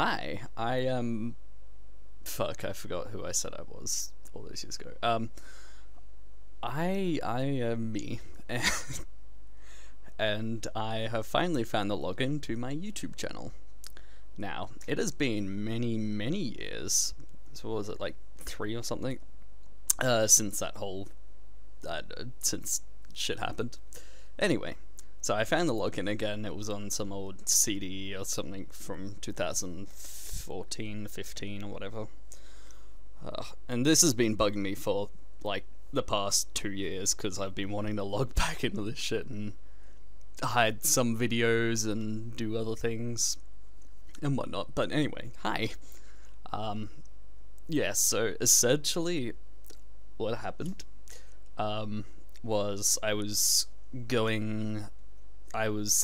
Hi, I am... Fuck, I forgot who I said I was all those years ago. I am me. And I have finally found the login to my YouTube channel. Now, it has been many, many years. So what was it, like 3 or something? Since that whole... since shit happened. Anyway, so I found the login again. It was on some old CD or something from 2014, 15 or whatever. And this has been bugging me for like the past 2 years because I've been wanting to log back into this shit and hide some videos and do other things and whatnot. But anyway, hi. Yeah, so essentially what happened was I was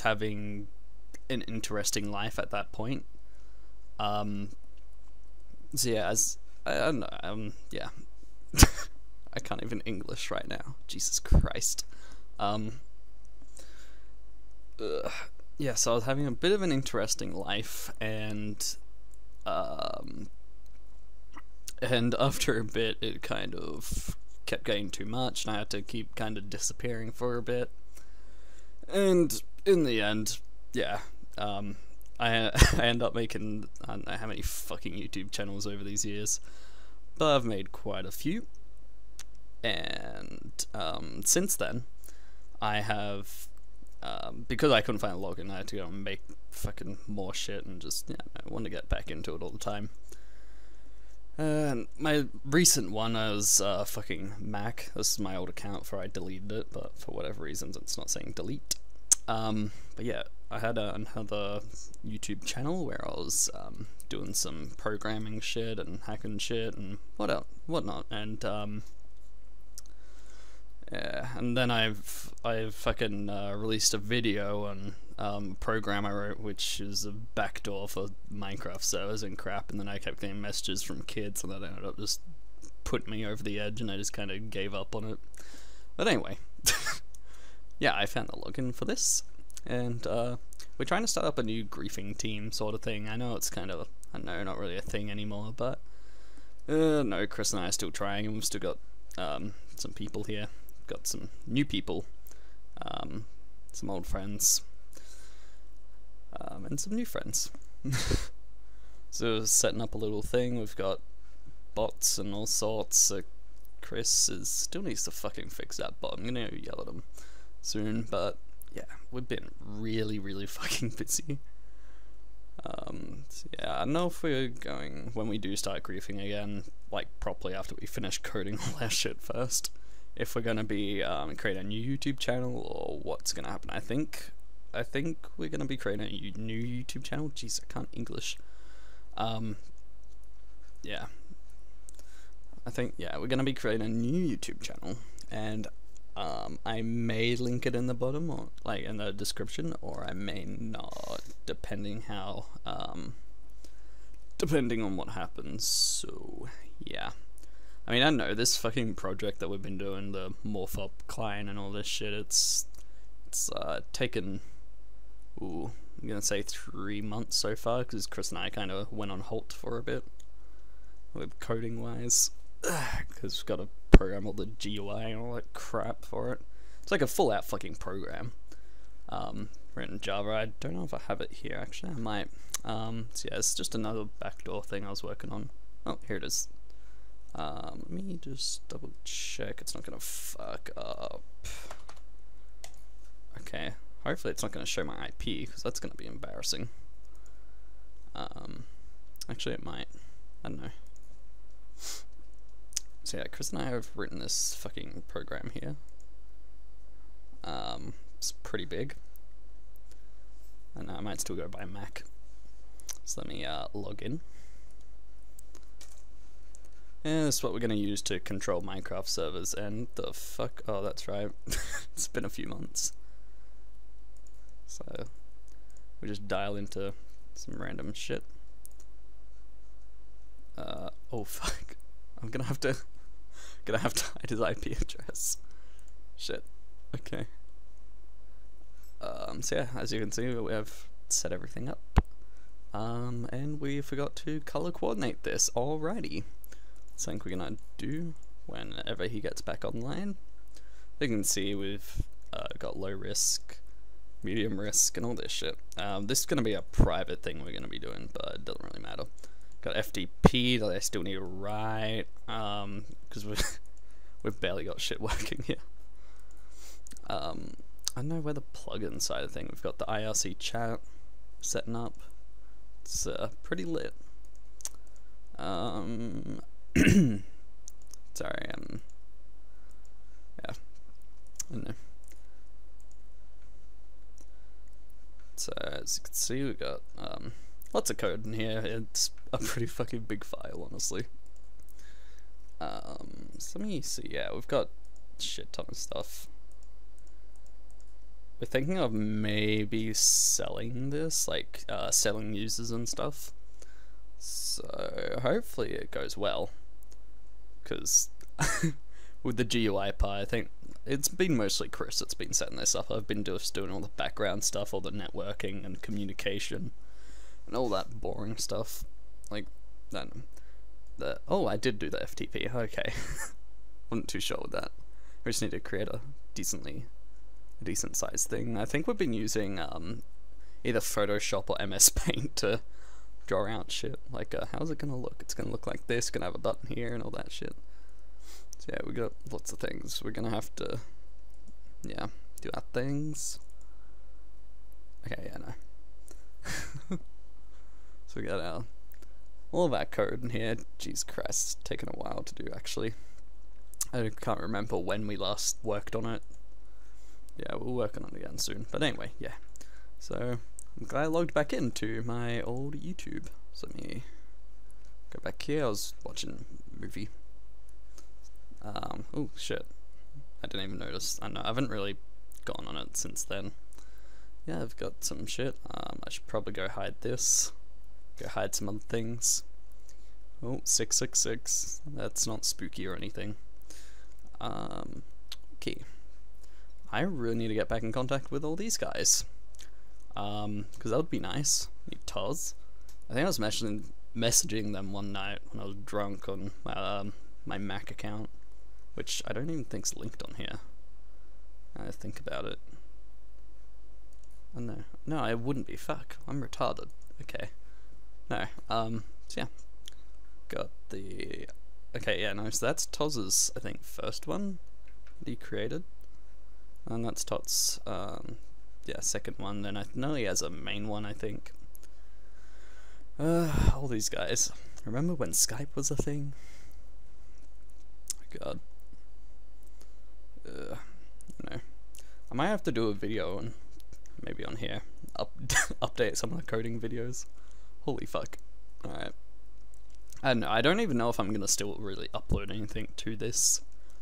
having an interesting life at that point. So yeah, as I don't know, yeah, I can't even English right now. Jesus Christ. Yeah, so I was having a bit of an interesting life, and after a bit, it kind of kept getting too much, and I had to keep kind of disappearing for a bit. And in the end, yeah, I end up making, I don't know how many fucking YouTube channels over these years, but I've made quite a few. And since then, I have, because I couldn't find a login, I had to go and make fucking more shit and just, yeah, I wanted to get back into it all the time. And my recent one was fucking Mac. This is my old account for I deleted it, but for whatever reasons it's not saying delete. But yeah, I had another YouTube channel where I was doing some programming shit and hacking shit and whatnot, and yeah, and then I've fucking released a video on program I wrote, which is a backdoor for Minecraft servers and crap, and then I kept getting messages from kids, and that ended up just putting me over the edge, and I just kind of gave up on it. But anyway, yeah, I found the login for this, and we're trying to start up a new griefing team sort of thing. I know it's kind of, I know, not really a thing anymore, but no, Chris and I are still trying, and we've still got some people here, got some new people, some old friends. And some new friends. So setting up a little thing, we've got bots and all sorts. So Chris still needs to fucking fix that bot. I'm gonna yell at him soon, but yeah, we've been really, really fucking busy. So yeah, I don't know if we're going, when we do start griefing again, like properly after we finish coding all that shit first, if we're gonna be create a new YouTube channel or what's gonna happen. I think we're going to be creating a new YouTube channel. Jeez, I can't English. Yeah. Yeah, we're going to be creating a new YouTube channel. And I may link it in the bottom, or like in the description, or I may not, depending how, depending on what happens. So, yeah. I mean, I know this fucking project that we've been doing, the Morphop client and all this shit, it's taken... Ooh, I'm gonna say 3 months so far, because Chris and I kind of went on halt for a bit, with coding wise, because we've got to program all the GUI and all that crap for it. It's like a full out fucking program, written in Java. I don't know if I have it here actually. I might. So yeah, it's just another backdoor thing I was working on. Oh, here it is. Let me just double check it's not gonna fuck up. Okay. Hopefully it's not going to show my IP, because that's going to be embarrassing. Actually it might. I don't know. So yeah, Chris and I have written this fucking program here. It's pretty big. And I might still go by Mac. So let me log in. And this is what we're going to use to control Minecraft servers, and the fuck... Oh, that's right. It's been a few months. So we just dial into some random shit. Oh fuck! I'm gonna have to hide his IP address. Shit. Okay. So yeah, as you can see, we have set everything up. And we forgot to color coordinate this. Alrighty, something we're gonna do whenever he gets back online. You can see we've got low risk, medium risk, and all this shit. This is gonna be a private thing we're gonna be doing, but it doesn't really matter. Got FTP that I still need to write, because we've barely got shit working here. I don't know where the plugin side of the thing. We've got the IRC chat setting up. It's pretty lit. Sorry, yeah, I don't know. So as you can see, we got lots of code in here. It's a pretty fucking big file, honestly. So let me see. Yeah, we've got shit ton of stuff. We're thinking of maybe selling this, like selling users and stuff. So hopefully it goes well, because with the GUI part, I think it's been mostly Chris that's been setting this up. I've been just doing all the background stuff, all the networking and communication, and all that boring stuff. Like, I don't know. Oh, I did do the FTP. Okay, wasn't too sure with that. We just need to create a decent sized thing. I think we've been using either Photoshop or MS Paint to draw out shit. Like, how's it gonna look? It's gonna look like this. Gonna have a button here and all that shit. So yeah, we got lots of things. We're gonna have to, yeah, do our things. Okay, yeah, no. So we got our all of our code in here. Jeez Christ, it's taken a while to do actually. I can't remember when we last worked on it. Yeah, we're working on it again soon. But anyway, yeah. So I'm glad I logged back into my old YouTube. So let me go back here. I was watching a movie. Oh shit, I didn't even notice. I know I haven't really gone on it since then. Yeah, I've got some shit. I should probably go hide this. Go hide some other things. Oh, 666. That's not spooky or anything. Okay. I really need to get back in contact with all these guys. Because that would be nice. Need Toz. I think I was messaging them one night when I was drunk on my Mac account, which I don't even think's linked on here. Now that I think about it. Oh, no. No, it wouldn't be. Fuck. I'm retarded. Okay. No. So yeah. Got the... Okay, yeah, no, so that's Toz's, I think, first one that he created. And that's Tots, yeah, second one. Then I know he has a main one, I think. All these guys. Remember when Skype was a thing? God. No. I might have to do a video on, maybe on here, update some of the coding videos. Holy fuck. Alright. I don't know. I don't even know if I'm going to still really upload anything to this.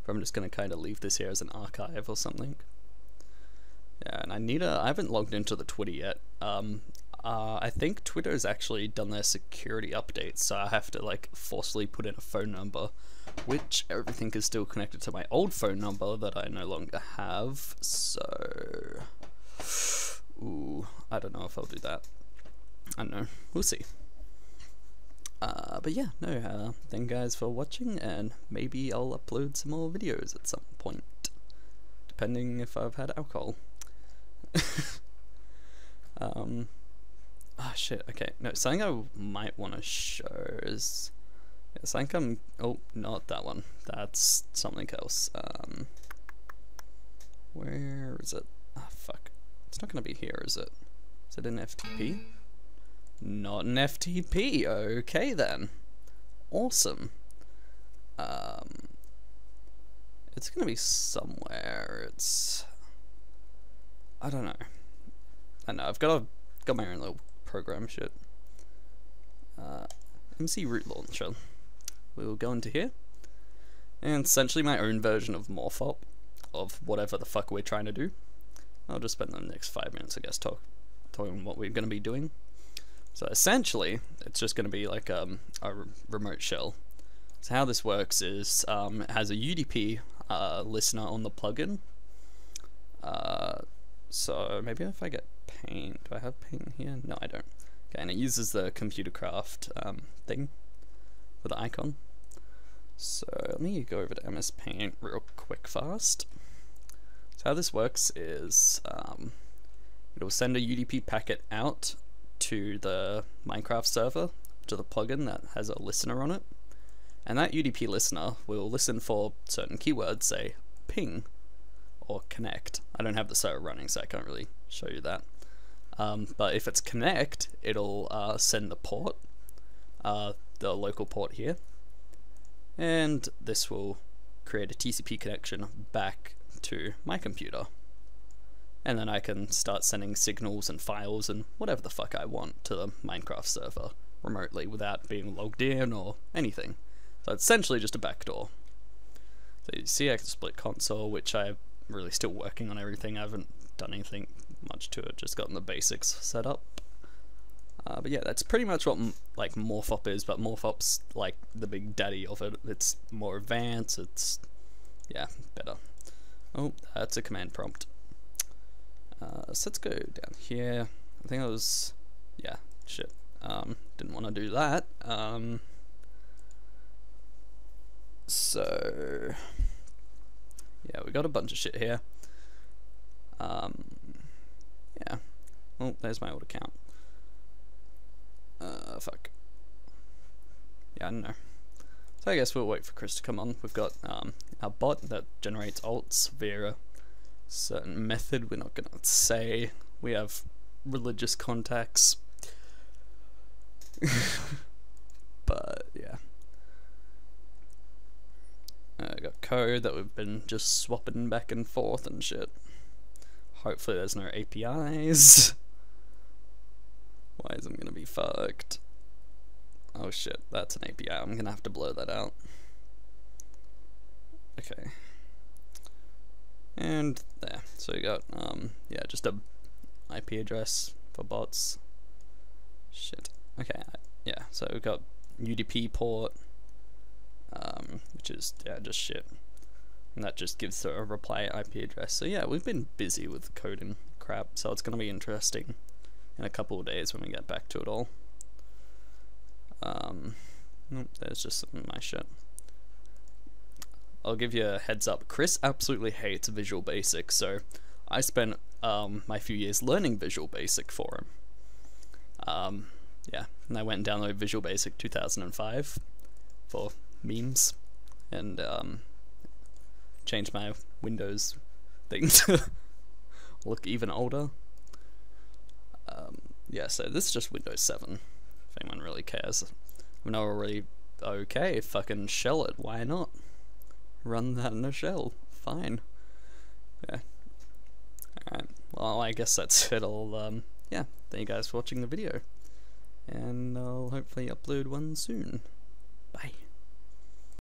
Or I'm just going to kind of leave this here as an archive or something. Yeah, and I need a... I haven't logged into the Twitter yet. I think Twitter's actually done their security updates, so I have to, like, forcefully put in a phone number, which everything is still connected to my old phone number that I no longer have, so... Ooh, I don't know if I'll do that. I don't know. We'll see. But yeah, no, thank you guys for watching, and maybe I'll upload some more videos at some point, depending if I've had alcohol. Ah, oh shit, okay, no, something I might want to show is, yeah, something I'm, oh, not that one, that's something else, where is it? Ah, fuck, it's not going to be here, is it? Is it in FTP? Not an FTP, okay then. Awesome. It's gonna be somewhere. It's I don't know. I know I've got my own little program shit. MC RootLaunch. We'll go into here, and essentially my own version of Morphop, of whatever the fuck we're trying to do. I'll just spend the next 5 minutes, I guess, talking what we're gonna be doing. So essentially, it's just going to be like a remote shell. So how this works is it has a UDP listener on the plugin. So maybe if I get paint, do I have paint here? No, I don't. Okay, and it uses the ComputerCraft thing with the icon. So let me go over to MS Paint real quick fast. So how this works is it'll send a UDP packet out to the Minecraft server, to the plugin that has a listener on it. And that UDP listener will listen for certain keywords, say ping or connect. I don't have the server running, so I can't really show you that. But if it's connect, it'll send the port, the local port here. And this will create a TCP connection back to my computer. And then I can start sending signals and files and whatever the fuck I want to the Minecraft server remotely without being logged in or anything. So it's essentially just a backdoor. So you see I can split console, which I'm really still working on everything. I haven't done anything much to it, just gotten the basics set up. But yeah, that's pretty much what like Morphop is, but Morphop's like the big daddy of it. It's more advanced, it's, yeah, better. Oh, that's a command prompt. So let's go down here. I think I was, yeah, shit. Didn't want to do that. So, yeah, we got a bunch of shit here. Yeah. Oh, there's my old account. Fuck. Yeah, I don't know. So I guess we'll wait for Chris to come on. We've got our bot that generates alts via a certain method we're not gonna say. We have religious contacts. But yeah. I got code that we've been just swapping back and forth and shit. Hopefully there's no APIs. Why is I'm gonna be fucked? Oh shit, that's an API. I'm gonna have to blur that out. Okay. And there. So we got yeah, just a IP address for bots. Shit. Okay. Yeah. So we've got UDP port, which is yeah, just shit. And that just gives a reply IP address. So yeah, we've been busy with code and crap. So it's gonna be interesting in a couple of days when we get back to it all. Nope, there's just some of my shit. I'll give you a heads up, Chris absolutely hates Visual Basic, so I spent my few years learning Visual Basic for him. Yeah, and I went and downloaded Visual Basic 2005 for memes, and changed my Windows thing to look even older. Yeah, so this is just Windows 7, if anyone really cares. I'm not really, okay, fucking shell it, why not? Run that in a shell, fine. Yeah. Alright, well I guess that's it. I'll, yeah, thank you guys for watching the video. And I'll hopefully upload one soon. Bye.